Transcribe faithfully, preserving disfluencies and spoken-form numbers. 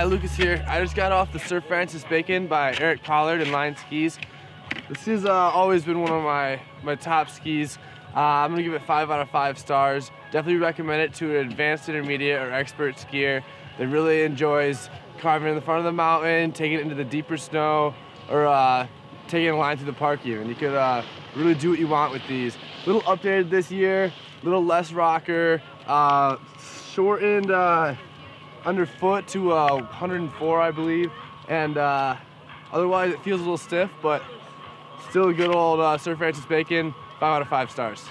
Hi, Lucas here. I just got off the Sir Francis Bacon by Eric Pollard and Line Skis. This has uh, always been one of my, my top skis. Uh, I'm gonna give it five out of five stars. Definitely recommend it to an advanced, intermediate, or expert skier that really enjoys carving in the front of the mountain, taking it into the deeper snow, or uh, taking a line through the park even. You could uh, really do what you want with these. A little updated this year, a little less rocker, uh, shortened uh, underfoot to uh, one hundred and four, I believe, and uh, otherwise it feels a little stiff, but still a good old uh, Sir Francis Bacon, five out of five stars.